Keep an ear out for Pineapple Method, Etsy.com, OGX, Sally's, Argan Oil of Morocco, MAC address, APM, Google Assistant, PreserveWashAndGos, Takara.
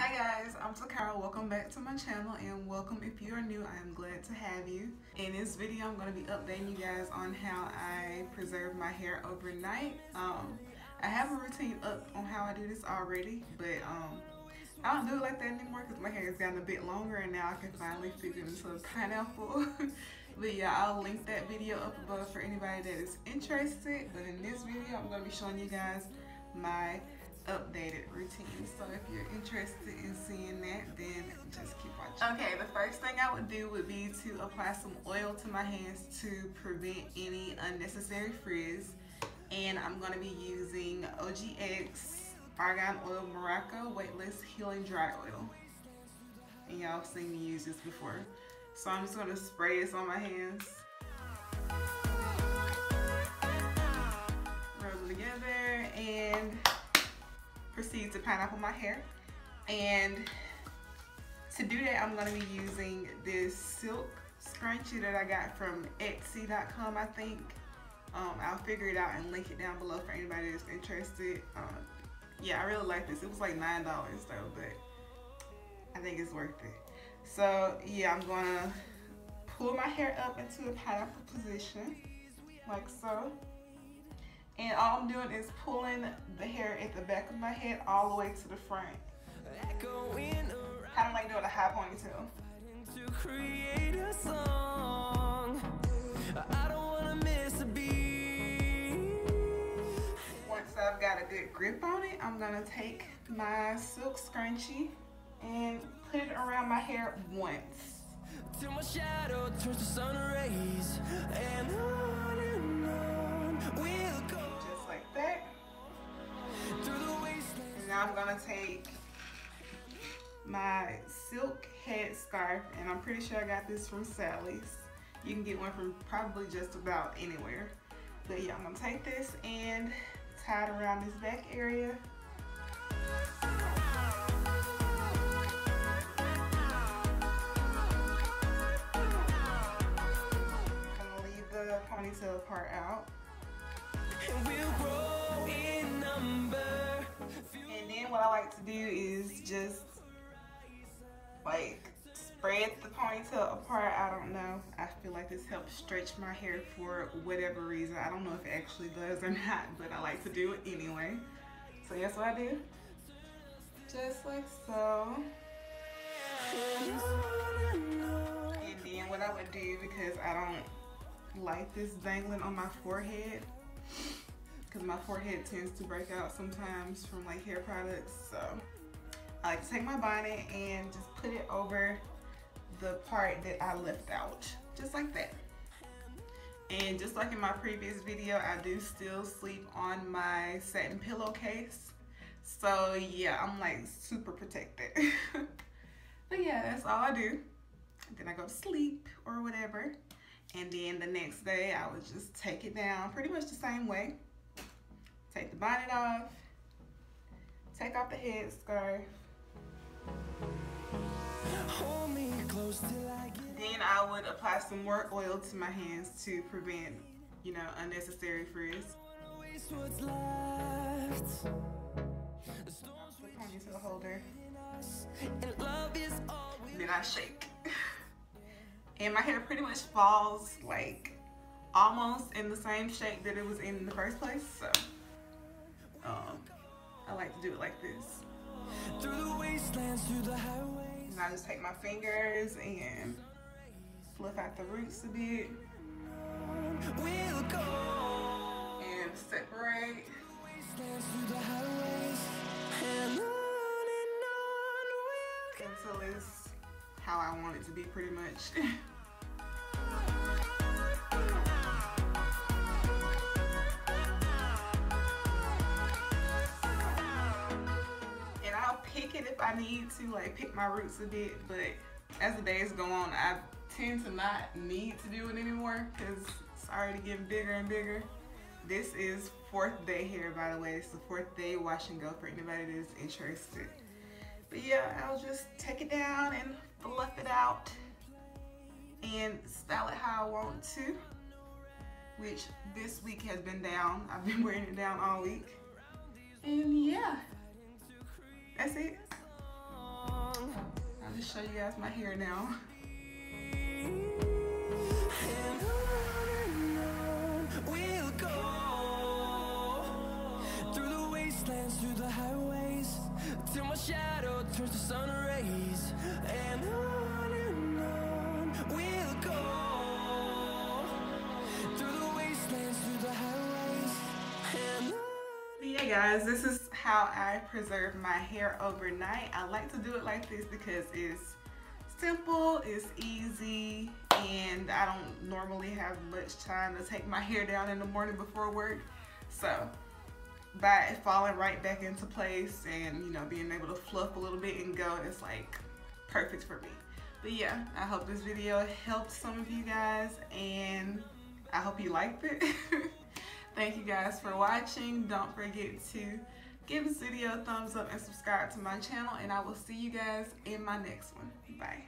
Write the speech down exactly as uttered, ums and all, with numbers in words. Hi guys, I'm Takara. Welcome back to my channel, and welcome if you are new. I am glad to have you. In this video, I'm going to be updating you guys on how I preserve my hair overnight. Um, I have a routine up on how I do this already, but um, I don't do it like that anymore because my hair has gotten a bit longer and now I can finally fit it into a pineapple. But yeah, I'll link that video up above for anybody that is interested. But in this video, I'm going to be showing you guys my updated routine, so if you're interested in seeing that, then just keep watching. Okay, the first thing I would do would be to apply some oil to my hands to prevent any unnecessary frizz, and I'm going to be using O G X Argan Oil Morocco Weightless Healing Dry Oil, and y'all have seen me use this before, so I'm just going to spray this on my hands. Rub them together and proceed to pineapple my hair. And to do that, I'm gonna be using this silk scrunchie that I got from Etsy dot com, I think. Um, I'll figure it out and link it down below for anybody that's interested. Um, yeah, I really like this. It was like nine dollars though, but I think it's worth it. So yeah, I'm gonna pull my hair up into a pineapple position, like so. And all I'm doing is pulling the hair at the back of my head all the way to the front. Kind of like doing a high ponytail. To create a song. I don't want to miss a beat. Once I've got a good grip on it, I'm gonna take my silk scrunchie and put it around my hair once. Till my shadow turns to sun rays and on and on. We Now I'm gonna take my silk headscarf, and I'm pretty sure I got this from Sally's. You can get one from probably just about anywhere. But yeah, I'm gonna take this and tie it around this back area. I'm gonna leave the ponytail part out. And we'll grow in number. And then what I like to do is just like spread the ponytail apart. I don't know. I feel like this helps stretch my hair for whatever reason. I don't know if it actually does or not, but I like to do it anyway. So that's what I do. Just like so. And then what I would do, because I don't like this dangling on my forehead, because my forehead tends to break out sometimes from like hair products, so I like to take my bonnet and just put it over the part that I left out, just like that. And just like in my previous video, I do still sleep on my satin pillowcase, so yeah, I'm like super protected. But yeah, that's all I do. Then I go to sleep or whatever, and then the next day I would just take it down pretty much the same way. Take the bonnet off, take off the headscarf. Then I would apply some more oil to my hands to prevent, you know, unnecessary frizz. Put on into the holder. And then I shake. And my hair pretty much falls like almost in the same shape that it was in the first place, so. Um, I like to do it like this. And I just take my fingers and fluff out the roots a bit. And separate. Until it's how I want it to be, pretty much. If I need to like pick my roots a bit, but as the days go on, I tend to not need to do it anymore because it's already getting bigger and bigger. This is fourth day hair, by the way. It's the fourth day wash and go for anybody that is interested. But yeah, I'll just take it down and fluff it out and style it how I want to, which this week has been down. I've been wearing it down all week, and yeah, that's it. long. I'll just show you guys my hair now. Through the highways till my shadow turns to sun rays, and on and on we'll go through the wastelands, through the highways. And yeah, guys, this is how I preserve my hair overnight. I like to do it like this because it's simple, it's easy, and I don't normally have much time to take my hair down in the morning before work, so by it falling right back into place and, you know, being able to fluff a little bit and go, it's like perfect for me. But yeah, I hope this video helped some of you guys, and I hope you liked it. Thank you guys for watching. Don't forget to give this video a thumbs up and subscribe to my channel, and I will see you guys in my next one. Bye.